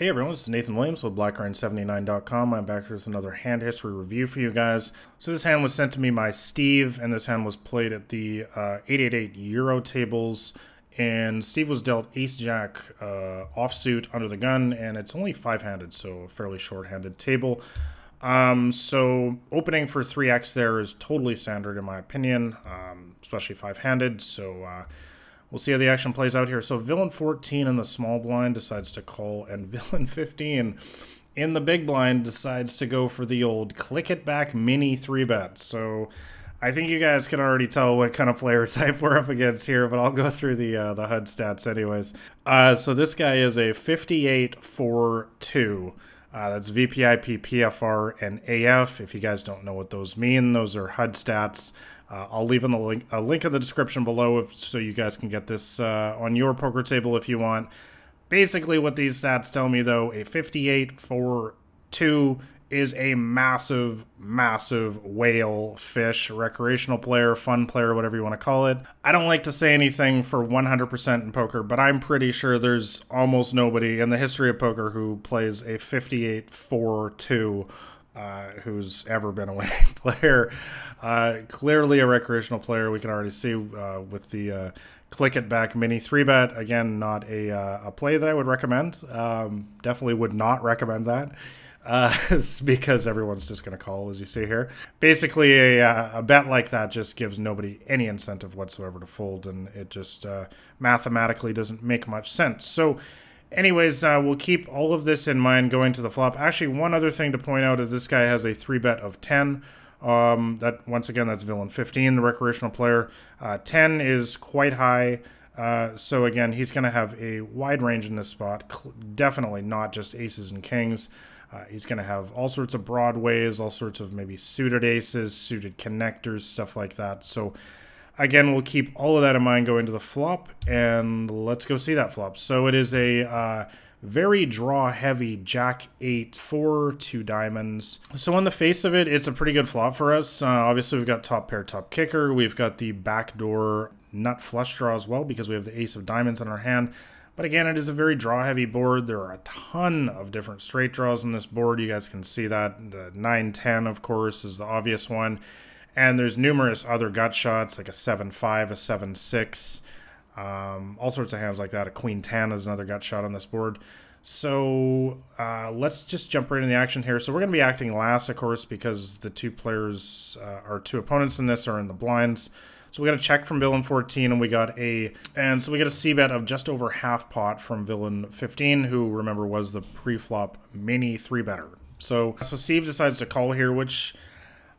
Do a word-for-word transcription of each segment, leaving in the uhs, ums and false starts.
Hey everyone, this is Nathan Williams with Black Rain seventy-nine dot com. I'm back here with another hand history review for you guys. So this hand was sent to me by Steve, and this hand was played at the uh, eight eight eight Euro tables. And Steve was dealt ace-jack uh, offsuit under the gun, and it's only five-handed, so a fairly short-handed table. Um, so opening for three X there is totally standard in my opinion, um, especially five-handed, so... Uh, We'll see how the action plays out here. So villain fourteen in the small blind decides to call, and villain fifteen in the big blind decides to go for the old click it back mini three bet. So I think you guys can already tell what kind of player type we're up against here, but I'll go through the uh, the H U D stats anyways. Uh, so this guy is a fifty-eight four two. Uh, that's V P I P, P F R, and A F. If you guys don't know what those mean, those are H U D stats. Uh, I'll leave in the link, a link in the description below if, so you guys can get this uh, on your poker table if you want. Basically what these stats tell me, though, a fifty-eight four two is a massive, massive whale fish, recreational player, fun player, whatever you want to call it. I don't like to say anything for one hundred percent in poker, but I'm pretty sure there's almost nobody in the history of poker who plays a fifty-eight four two uh, who's ever been a winning player. Uh, clearly a recreational player, we can already see uh, with the uh, click it back mini three bet. Again, not a, uh, a play that I would recommend. Um, definitely would not recommend that. Uh, because everyone's just going to call, as you see here. Basically, a, uh, a bet like that just gives nobody any incentive whatsoever to fold, and it just uh, mathematically doesn't make much sense. So anyways, uh, we'll keep all of this in mind going to the flop. Actually, one other thing to point out is this guy has a three bet of ten. Um, that once again, that's villain fifteen, the recreational player. Uh, ten is quite high. Uh, so again, he's going to have a wide range in this spot, definitely not just aces and kings. Uh, he's going to have all sorts of broadways, all sorts of maybe suited aces, suited connectors, stuff like that. So again, we'll keep all of that in mind going to the flop, and let's go see that flop. So it is a uh, very draw heavy jack eight four, two diamonds. So on the face of it, it's a pretty good flop for us. Uh, obviously, we've got top pair, top kicker. We've got the backdoor nut flush draw as well because we have the ace of diamonds in our hand. But again, it is a very draw-heavy board. There are a ton of different straight draws on this board. You guys can see that. The nine ten, of course, is the obvious one. And there's numerous other gut shots, like a seven five, a seven six, um, all sorts of hands like that. A queen ten is another gut shot on this board. So uh, let's just jump right in the action here. So we're going to be acting last, of course, because the two players, uh, our two opponents in this, are in the blinds. So we got a check from villain fourteen, and we got a, and so we got a c-bet of just over half pot from villain fifteen, who, remember, was the pre-flop mini three better. So, so Steve decides to call here, which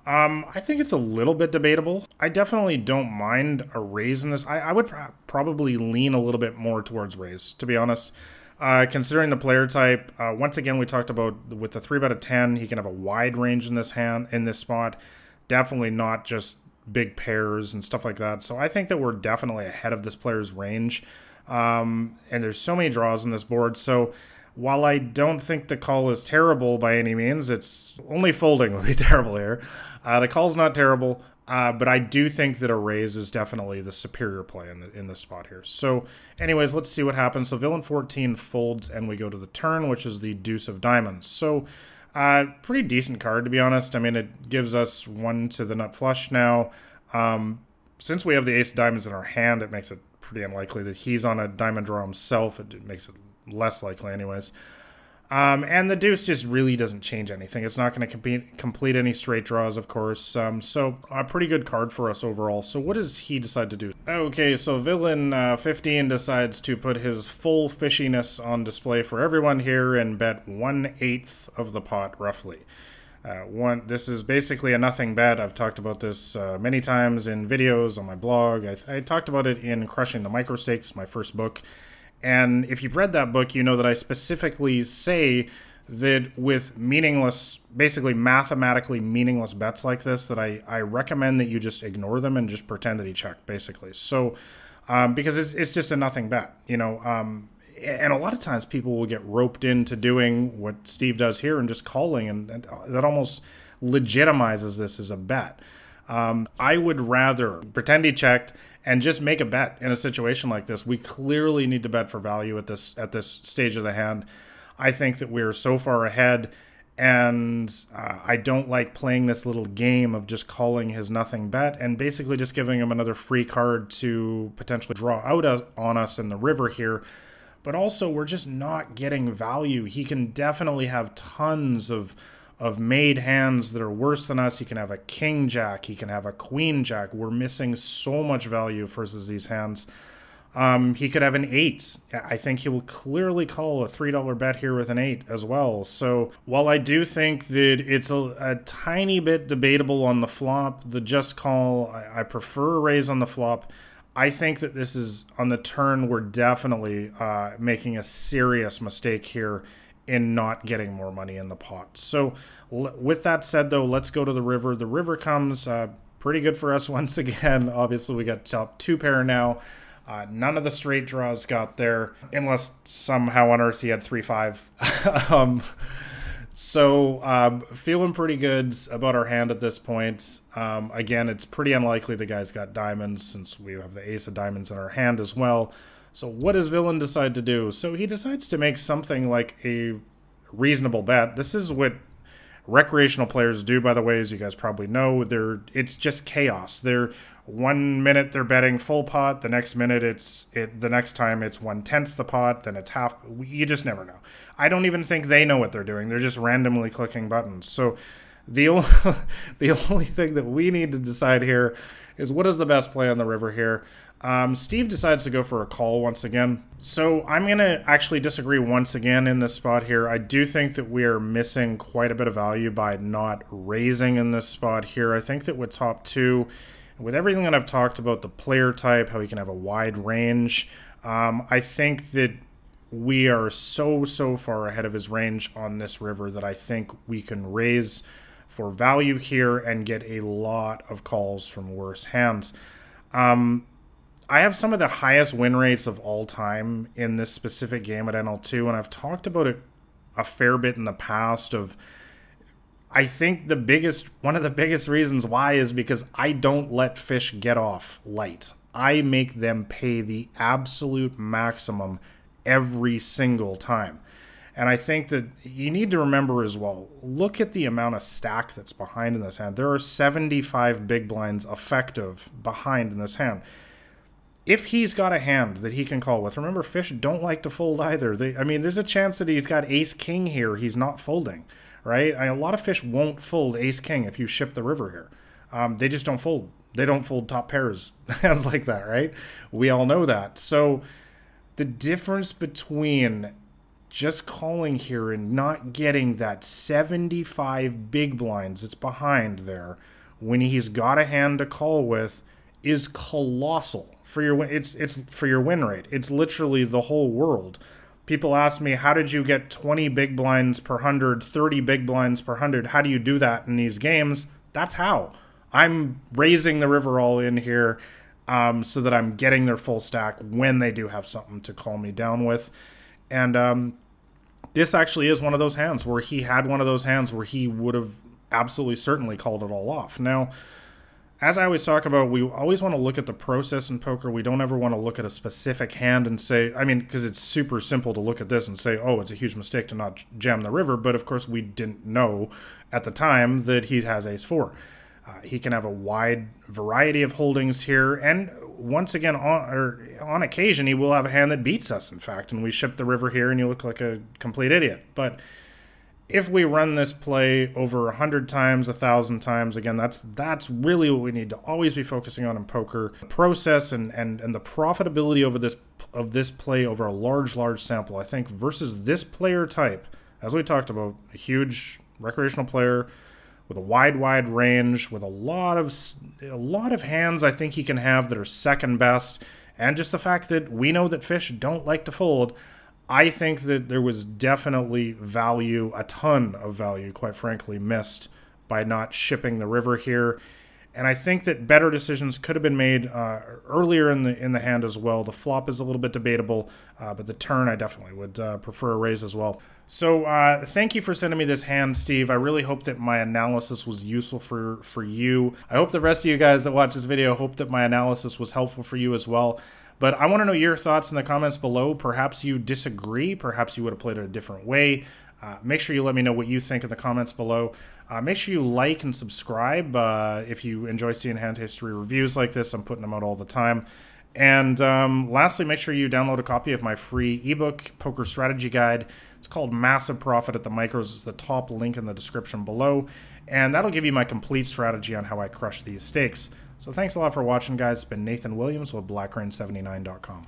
um, I think it's a little bit debatable. I definitely don't mind a raise in this. I, I would pr probably lean a little bit more towards raise, to be honest. Uh, considering the player type, uh, once again, we talked about with the three bet of ten, he can have a wide range in this hand, in this spot. Definitely not just big pairs and stuff like that. So I think that we're definitely ahead of this player's range. Um, and there's so many draws on this board. So while I don't think the call is terrible by any means, it's only folding would be terrible here. Uh, the call's not terrible, uh, but I do think that a raise is definitely the superior play in, the, in this spot here. So anyways, let's see what happens. So villain fourteen folds, and we go to the turn, which is the deuce of diamonds. So Uh, pretty decent card, to be honest. I mean, it gives us one to the nut flush now. Um, since we have the ace of diamonds in our hand, it makes it pretty unlikely that he's on a diamond draw himself. It, it makes it less likely anyways. Um, and the deuce just really doesn't change anything. It's not going to compete, complete any straight draws, of course. Um, so a pretty good card for us overall. So what does he decide to do? Okay, so villain fifteen decides to put his full fishiness on display for everyone here and bet one eighth of the pot, roughly. Uh, one, this is basically a nothing bet. I've talked about this uh, many times in videos, on my blog. I, I talked about it in Crushing the Micro Stakes, my first book. And if you've read that book, you know that I specifically say that with meaningless, basically mathematically meaningless bets like this, that I, I recommend that you just ignore them and just pretend that he checked, basically. So, um, because it's, it's just a nothing bet, you know. Um, and a lot of times people will get roped into doing what Steve does here and just calling, and, and that almost legitimizes this as a bet. Um, I would rather pretend he checked and just make a bet in a situation like this. We clearly need to bet for value at this at this stage of the hand. I think that we're so far ahead, and uh, I don't like playing this little game of just calling his nothing bet and basically just giving him another free card to potentially draw out on us in the river here. But also, we're just not getting value. He can definitely have tons of of made hands that are worse than us. He can have a king jack, he can have a queen jack. We're missing so much value versus these hands. Um, he could have an eight. I think he will clearly call a three dollar bet here with an eight as well. So while I do think that it's a, a tiny bit debatable on the flop, the just call, I, I prefer a raise on the flop. I think that this is, on the turn, we're definitely uh, making a serious mistake here in not getting more money in the pot. So with that said, though, let's go to the river. The river comes uh, pretty good for us once again. Obviously, we got top two pair now. Uh, none of the straight draws got there, unless somehow on earth he had three five. um, so uh, feeling pretty good about our hand at this point. Um, again, it's pretty unlikely the guy's got diamonds, since we have the ace of diamonds in our hand as well. So what does Villain decide to do? So he decides to make something like a reasonable bet. This is what recreational players do, by the way, as you guys probably know. They're, it's just chaos. They're one minute they're betting full pot, the next minute it's it. The next time it's one tenth the pot, then it's half. You just never know. I don't even think they know what they're doing. They're just randomly clicking buttons. So the only, the only thing that we need to decide here is what is the best play on the river here. Um, Steve decides to go for a call once again. So I'm going to actually disagree once again in this spot here. I do think that we are missing quite a bit of value by not raising in this spot here. I think that with top two, with everything that I've talked about, the player type, how he can have a wide range, um, I think that we are so, so far ahead of his range on this river that I think we can raise for value here and get a lot of calls from worse hands. Um, I have some of the highest win rates of all time in this specific game at N L two, and I've talked about it a fair bit in the past of, I think the biggest, one of the biggest reasons why is because I don't let fish get off light. I make them pay the absolute maximum every single time. And I think that you need to remember as well, look at the amount of stack that's behind in this hand. There are seventy-five big blinds effective behind in this hand. If he's got a hand that he can call with, remember, fish don't like to fold either. They, I mean, there's a chance that he's got ace-king here. He's not folding, right? I, a lot of fish won't fold ace-king if you ship the river here. Um, they just don't fold. They don't fold top pairs, hands like that, right? We all know that. So the difference between just calling here and not getting that seventy-five big blinds that's behind there when he's got a hand to call with is colossal. For your win, it's it's for your win rate. It's literally the whole world. People ask me, how did you get twenty big blinds per hundred, thirty big blinds per hundred? How do you do that in these games? That's how. I'm raising the river all in here, um, so that I'm getting their full stack when they do have something to call me down with. And um, this actually is one of those hands where he had one of those hands where he would have absolutely certainly called it all off. Now, as I always talk about, we always want to look at the process in poker. We don't ever want to look at a specific hand and say, I mean, because it's super simple to look at this and say, oh, it's a huge mistake to not jam the river. But of course, we didn't know at the time that he has ace four. Uh, he can have a wide variety of holdings here. And once again, on, or on occasion, he will have a hand that beats us, in fact. And we ship the river here and you look like a complete idiot. But if we run this play over a hundred times, a thousand times, again, that's that's really what we need to always be focusing on in poker. The process and, and, and the profitability over this, of this play over a large, large sample, I think, versus this player type, as we talked about, a huge recreational player with a wide, wide range, with a lot of, a lot of hands I think he can have that are second best, and just the fact that we know that fish don't like to fold, I think that there was definitely value, a ton of value, quite frankly, missed by not shipping the river here. And I think that better decisions could have been made uh, earlier in the in the hand as well. The flop is a little bit debatable, uh, but the turn I definitely would uh, prefer a raise as well. So uh, thank you for sending me this hand, Steve. I really hope that my analysis was useful for, for you. I hope the rest of you guys that watch this video hope that my analysis was helpful for you as well. But I want to know your thoughts in the comments below. Perhaps you disagree. Perhaps you would have played it a different way. Uh, make sure you let me know what you think in the comments below. Uh, make sure you like and subscribe uh, if you enjoy seeing hand history reviews like this. I'm putting them out all the time. And um, lastly, make sure you download a copy of my free ebook, Poker Strategy Guide. It's called Massive Profit at the Micros. It's the top link in the description below. And that'll give you my complete strategy on how I crush these stakes. So thanks a lot for watching, guys. It's been Nathan Williams with Black Rain seventy-nine dot com.